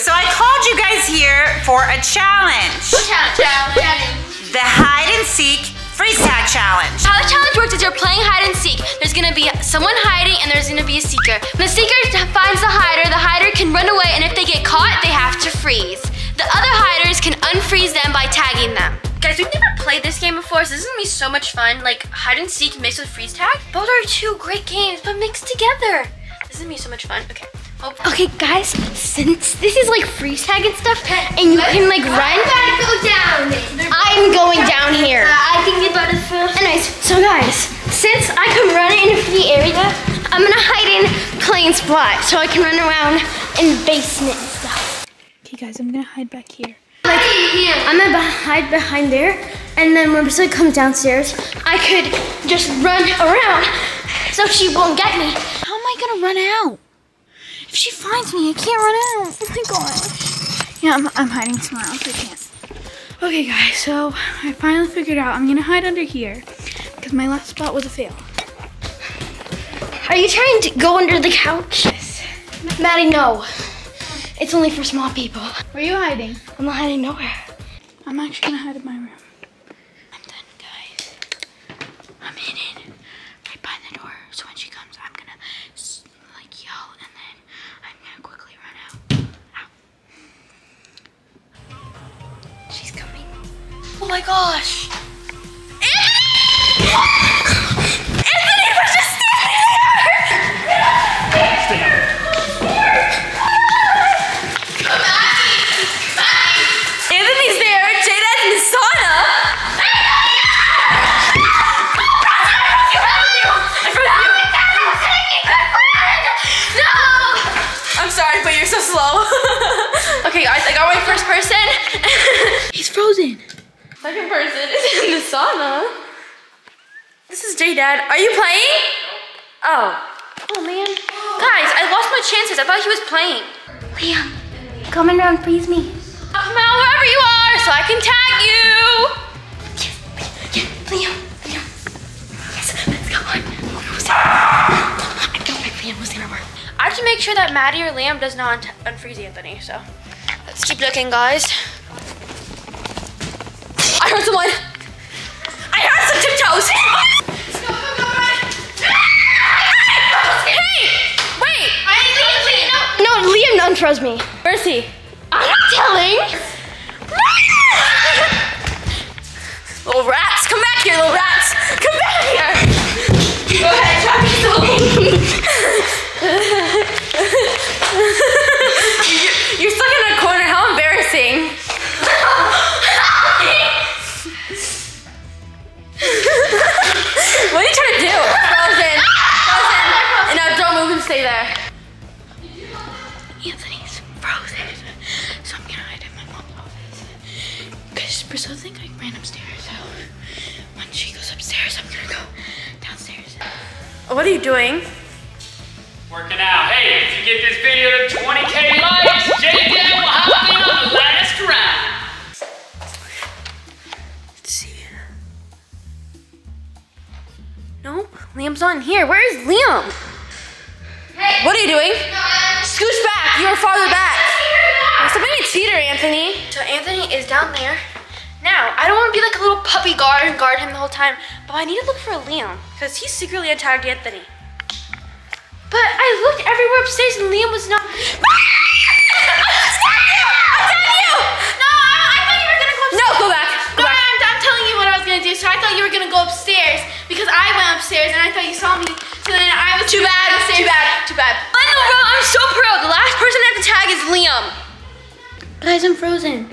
So I called you guys here for a challenge. Challenge. The hide and seek freeze tag challenge. How the challenge works is you're playing hide and seek. There's gonna be someone hiding and there's gonna be a seeker. When the seeker finds the hider can run away, and if they get caught, they have to freeze. The other hiders can unfreeze them by tagging them. Guys, we've never played this game before, so this is gonna be so much fun. Like hide and seek mixed with freeze tag. Both are two great games, but mixed together. This is gonna be so much fun. Okay. Okay, guys, since this is like freeze tag and stuff, and you can like run. I'm gonna go down. I'm going down here. I can get better first. Anyways, so guys, since I can run in a free area, I'm gonna hide in plain spot so I can run around in the basement and stuff. Okay, guys, I'm gonna hide back here. Like, I'm gonna hide behind there, and then when Priscilla comes downstairs, I could just run around so she won't get me. How am I gonna run out? If she finds me, I can't run out. Oh my gosh. Yeah, I'm hiding somewhere else. I can't. Okay, guys, so I finally figured out I'm gonna hide under here because my last spot was a fail. Are you trying to go under the couch? Yes. Maddy, no. It's only for small people. Where are you hiding? I'm not hiding nowhere. I'm actually gonna hide in my room. I'm done, guys. I'm hidden right by the door, so when she comes, I'm gonna like yell and then quickly run out. Ow. She's coming. Oh my gosh! Anthony! Anthony was just standing there! Anthony's there! Jada's in the sauna! Sorry, but you're so slow. Okay, guys, I got my first person. He's frozen. Second person is in the sauna. This is J-Dad. Are you playing? Oh. Oh, man. Guys, I lost my chances. I thought he was playing. Liam, come around, please me. Come out wherever you are so I can tag you. Yes, Liam, Liam. Yes, let's go on. I don't like Liam. Who's there? I have to make sure that Maddy or Liam does not unfreeze Anthony, so. Let's keep looking, guys. I heard someone. I heard some tiptoes. Hey, wait. No, Liam unfroze me. Where's he? I'm not telling. Little rats, come back here, little rats. Come back here. Go ahead, Chucky. You're stuck in a corner, how embarrassing. What are you trying to do? Frozen, frozen, and now don't move and stay there. Anthony's frozen, so I'm gonna hide in my mom's office. Because Priscilla thinks I ran upstairs, so when she goes upstairs, I'm gonna go downstairs. What are you doing? Working out. Hey, if you get this video to 20K likes, J-Dad will hop in on the last round. Let's see. Nope, Liam's not in here. Where is Liam? Hey. What are you doing? Scooch back. You are farther back. Stop being a cheater, Anthony. So Anthony is down there. Now, I don't want to be like a little puppy guard and guard him the whole time, but I need to look for Liam because he secretly attacked Anthony. But I looked everywhere upstairs and Liam was not. I'm telling you! No, I thought you were gonna go upstairs. No, go back. Go back. I'm telling you what I was gonna do. So I thought you were gonna go upstairs because I went upstairs and I thought you saw me. So then I was too bad. Too bad. Too bad. Final row. I'm so proud. The last person I have to tag is Liam. Guys, I'm frozen.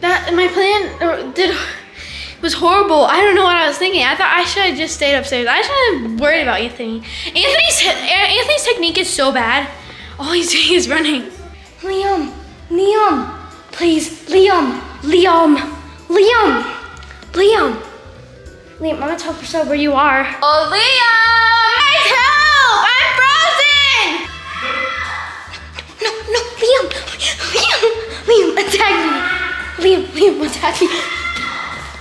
That my plan was horrible. I don't know what I was thinking. I thought I should have just stayed upstairs. I shouldn't have worried about Anthony. Anthony's technique is so bad. All he's doing is running. Liam, Liam, please, Liam, Liam, Liam, Liam. Liam, I'm gonna tell Priscilla where you are. Oh, Liam! Guys, help! I'm frozen! No, no, Liam, Liam, Liam, attack me. Liam, Liam, attack me.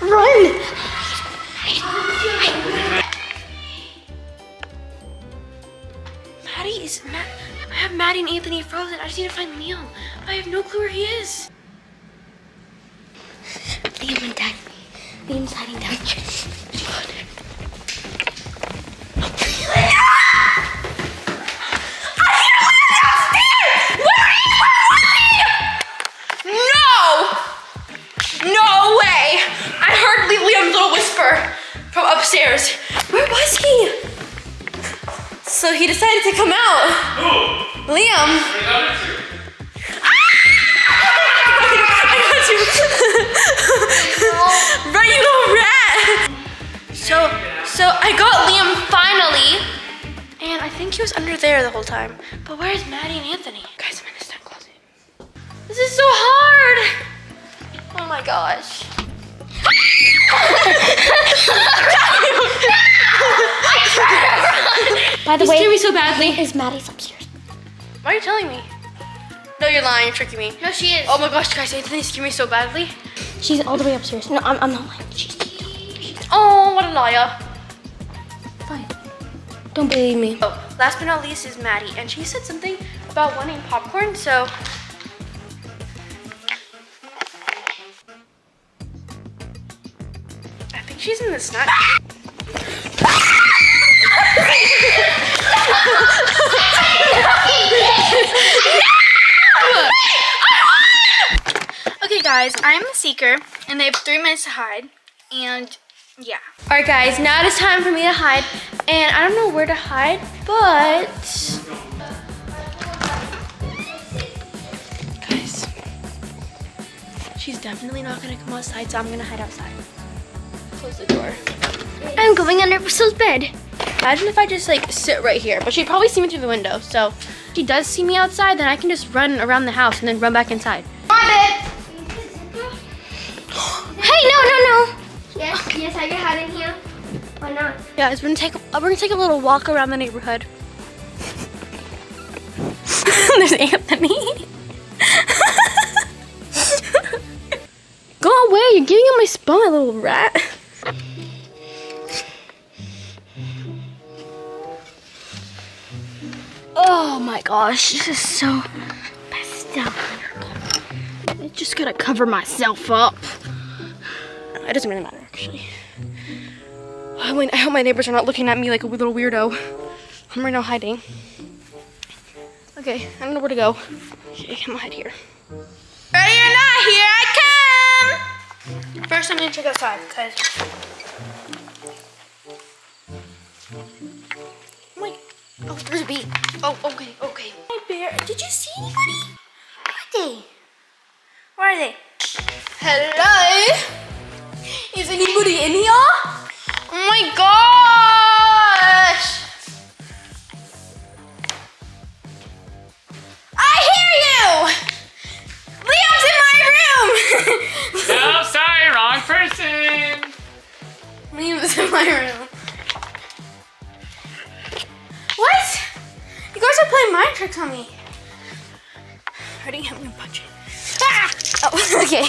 Run! Maddy is mad. have Maddy and Anthony frozen. I just need to find Liam. I have no clue where he is. Liam went down. Liam's hiding down. No! No way! I heard Liam's little whisper from upstairs. Where was he? So he decided to come out. Who? Liam. The other two. I got you. Right, you little rat. So I got Liam finally. And I think he was under there the whole time. But where is Maddy and Anthony? Guys, I'm in this damn closet. This is so hard. Oh my gosh. By the way, he's doing me so badly. Is Maddy's upstairs? Why are you telling me? No, you're lying. You're tricking me. No, she is. Oh my gosh, guys, Anthony's scared me so badly. She's all the way upstairs. No, I'm not lying. She's oh, what a liar. Fine. Don't believe me. Oh, last but not least is Maddy, and she said something about wanting popcorn. So. She's in the snack. Okay guys, I'm the seeker and they have 3 minutes to hide and yeah. All right guys, now it is time for me to hide and I don't know where to hide, but guys, she's definitely not gonna come outside, so I'm gonna hide outside. Close the door. I'm going under Priscilla's bed. Imagine if I just like sit right here, but she'd probably see me through the window. So if she does see me outside, then I can just run around the house and then run back inside. Rabbit! Hey, no. Yes, I can hide in here. Why not? Yeah, we're gonna take a little walk around the neighborhood. There's Anthony. Go away, you're getting on my spot, little rat. Oh my gosh, this is so messed up. I just gotta cover myself up. It doesn't really matter, actually. I hope my neighbors are not looking at me like a little weirdo. I'm right now hiding. Okay, I don't know where to go. Okay, I'm gonna hide here. Ready or not, here I come! First, I'm gonna check outside, because... Oh, there's a bee. Oh, okay. Hi, bear. Did you see anybody? Where are they? Hello? Is anybody in here? Oh my gosh! I hear you! Liam's in my room! Oh, sorry, wrong person. Liam's in my room. Mind tricks on me. Ready? I'm gonna punch it. Ah! Oh, okay.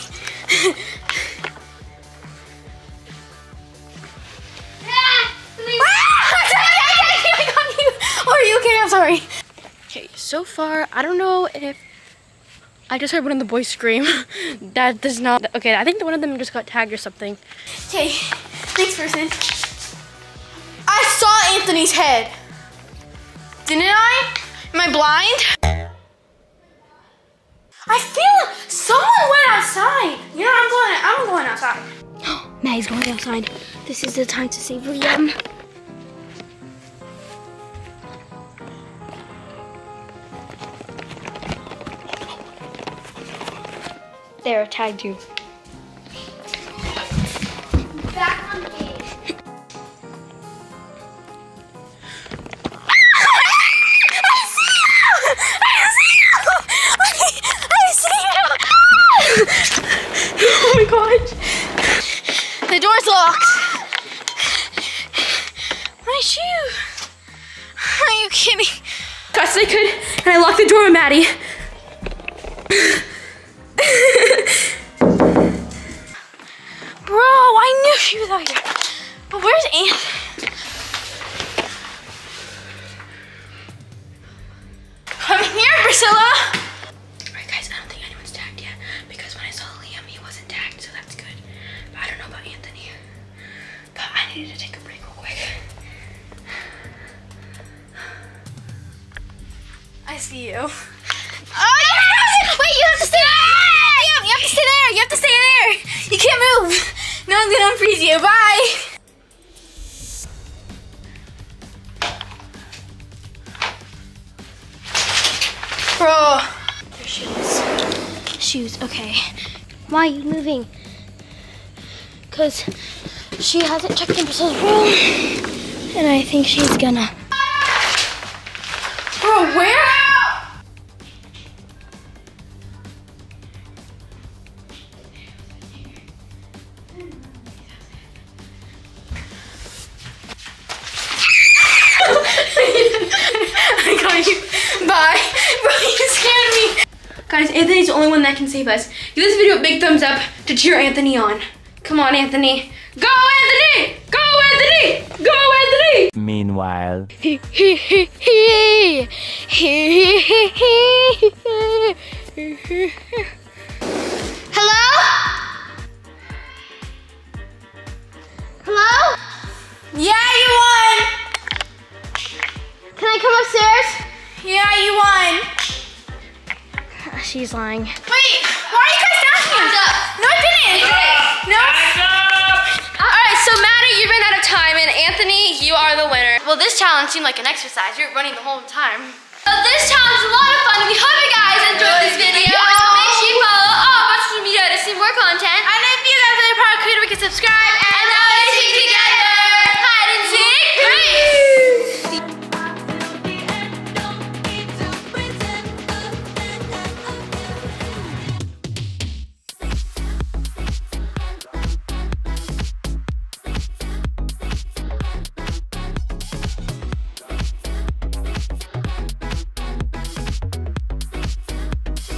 I got you. Oh, are you okay? I'm sorry. Okay, so far, I don't know if I just heard one of the boys scream. That does not. Okay, I think one of them just got tagged or something. Okay, next person. I saw Anthony's head. Didn't I? Am I blind? I feel someone went outside. You know, I'm going outside. Maddy's going outside. This is the time to save Liam. There, I tagged you. Back on me. The door's locked. My shoe. Are you kidding? Best I could, and I locked the door with Maddy. Bro, I knew she was out here. But where's Anthony? I need to take a break real quick. I see you. Oh yes! Wait, you have to stay there! Liam, you have to stay there! You have to stay there! You can't move! No one's gonna unfreeze you. Bye! Bro. Your shoes. Shoes, okay. Why are you moving? Because she hasn't checked in Priscilla's room. And I think she's gonna. Bro, where? I got you. Bye. Bro, you scared me. Guys, Anthony's the only one that can save us. Give this video a big thumbs up to cheer Anthony on. Come on, Anthony. Go, Anthony! Go, Anthony! Go, Anthony! Meanwhile. Hello? Hello? Yeah, you won! Can I come upstairs? Yeah, you won. She's lying. Wait, why are you guys knocking? No, I didn't. No. Alright, so Maddy, you ran out of time, and Anthony, you are the winner. Well, this challenge seemed like an exercise. You were running the whole time. So this challenge is a lot of fun. We hope you guys enjoyed this video. So make sure you follow all of our social media to see more content. And if you guys are a part of creator, we can subscribe.